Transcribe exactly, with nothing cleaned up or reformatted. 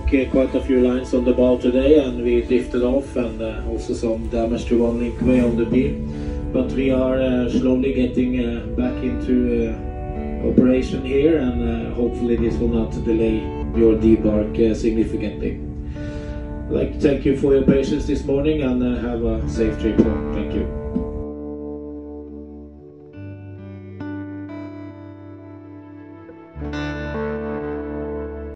Okay, quite a few lines on the bow today, and we drifted off, and uh, also some damage to one linkway on the beam. But we are uh, slowly getting uh, back into uh, operation here, and uh, hopefully this will not delay your debark uh, significantly. I'd like to thank you for your patience this morning, and uh, have a safe trip home. Thank you.